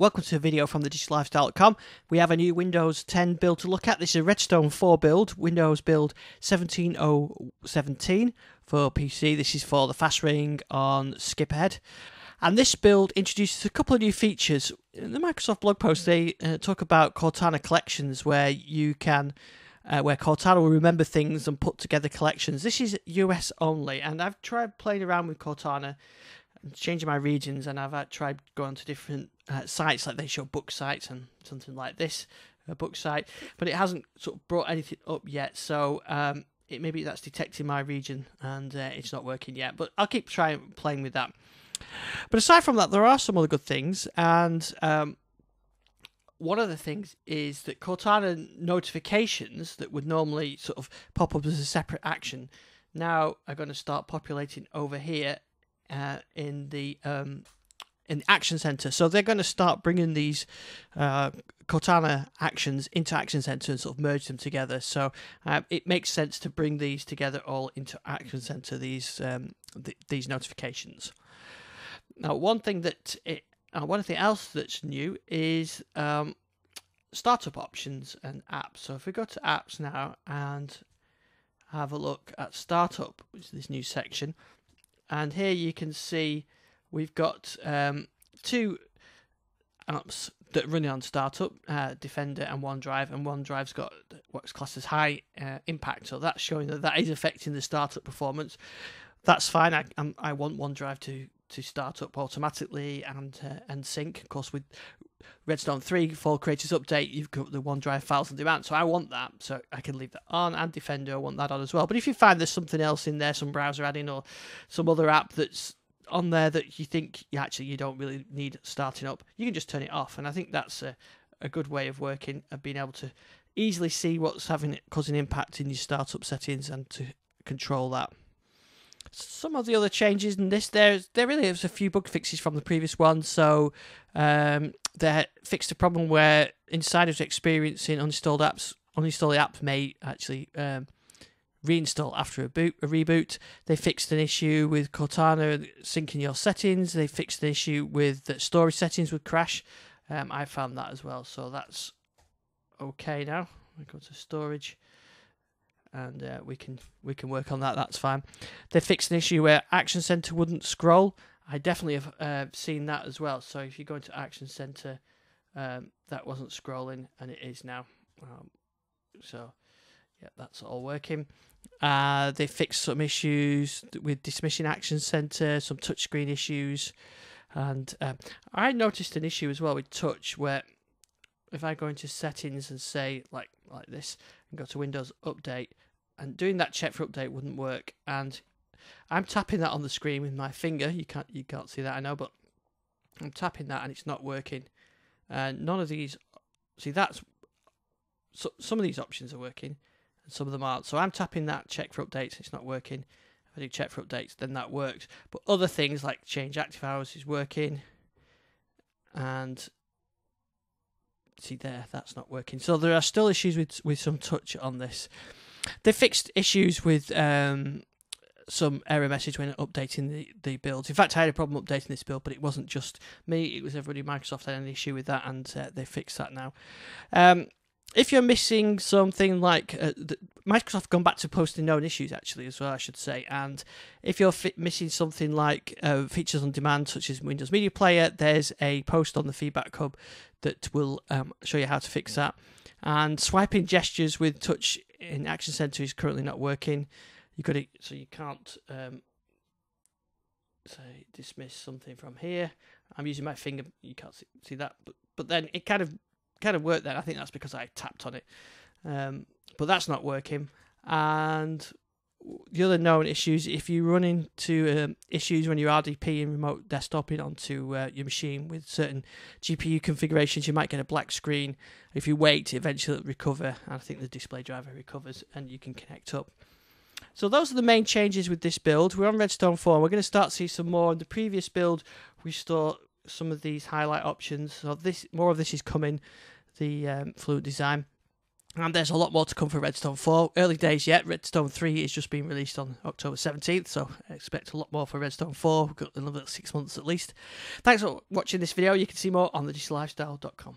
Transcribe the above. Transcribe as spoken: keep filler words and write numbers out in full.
Welcome to a video from the digital lifestyle dot com. We have a new Windows ten build to look at. This is a Redstone four build, Windows build seventeen oh seventeen for P C. This is for the fast ring on skip ahead. And this build introduces a couple of new features. In the Microsoft blog post, they uh, talk about Cortana collections, where you can, uh, where Cortana will remember things and put together collections. This is U S only, and I've tried playing around with Cortana, changing my regions, and I've uh, tried going to different uh, sites, like they show book sites and something like this, a book site, but it hasn't sort of brought anything up yet. So um, it maybe that's detecting my region and uh, it's not working yet. But I'll keep trying playing with that. But aside from that, there are some other good things, and um, one of the things is that Cortana notifications that would normally sort of pop up as a separate action now are going to start populating over here uh, in the um, in the Action Center. So they're going to start bringing these uh, Cortana actions into Action Center and sort of merge them together. So uh, it makes sense to bring these together all into Action Center, these um, th these notifications. Now, one thing that it, uh, one thing else that's new is um, startup options and apps. So if we go to apps now and have a look at startup, which is this new section, and here you can see we've got um, two apps that are running on startup, uh, Defender and OneDrive, and OneDrive's got what's classed as high uh, impact. So that's showing that that is affecting the startup performance. That's fine. I I'm, I want OneDrive to to start up automatically and uh, and sync. Of course, with Redstone three for Creators Update, you've got the OneDrive files on demand, so I want that, so I can leave that on, and Defender, I want that on as well. But if you find there's something else in there, some browser add-in or some other app that's on there that you think you actually you don't really need starting up, you can just turn it off. And I think that's a, a good way of working, of being able to easily see what's having causing impact in your startup settings and to control that. Some of the other changes in this, there there really is a few bug fixes from the previous one. So um, they fixed a problem where insiders experiencing uninstalled apps, uninstalling apps may actually um, reinstall after a boot, a reboot. They fixed an issue with Cortana syncing your settings. They fixed an issue with that storage settings would crash. Um, I found that as well, so that's okay now. I go to storage, and uh, we can we can work on that. That's fine. They fixed an issue where Action Center wouldn't scroll. I definitely have uh, seen that as well. So if you go into Action Center, um, that wasn't scrolling, and it is now. Um, so yeah, that's all working. Uh, they fixed some issues with dismissing Action Center, some touchscreen issues, and um, I noticed an issue as well with touch where, if I go into settings and say like like this and go to Windows Update, and doing that check for update wouldn't work, and I'm tapping that on the screen with my finger. You can't you can't see that, I know, but I'm tapping that and it's not working. And uh, none of these, see, that's so, some of these options are working and some of them aren't. So I'm tapping that check for updates, it's not working. If I do check for updates, then that works. But other things like change active hours is working, and see there, that's not working. So there are still issues with with some touch on this. They fixed issues with um some error message when updating the the build. In fact, I had a problem updating this build, but it wasn't just me, it was everybody. Microsoft had an issue with that, and uh, they fixed that now. Um if you're missing something, like uh, the, Microsoft gone back to posting known issues actually as well, I should say. And if you're fi missing something like uh, features on demand such as Windows Media Player, there's a post on the Feedback Hub that will um, show you how to fix that. And swiping gestures with touch in Action Center is currently not working. You got to, so you can't um, say dismiss something from here. I'm using my finger, you can't see, see that, but but then it kind of kind of worked then. I think that's because I tapped on it. Um, but that's not working. And the other known issues, if you run into um, issues when you're R D P and remote desktoping onto uh, your machine with certain G P U configurations, you might get a black screen. If you wait, eventually it'll recover, and I think the display driver recovers and you can connect up. So those are the main changes with this build. We're on Redstone four, and we're going to start to see some more. In the previous build, we saw some of these highlight options, so this more of this is coming, the um, Fluent design. And there's a lot more to come for Redstone four. Early days yet. Redstone three is just being released on October seventeenth, so I expect a lot more for Redstone four. We've got another six months at least. Thanks for watching this video. You can see more on the digital lifestyle dot com.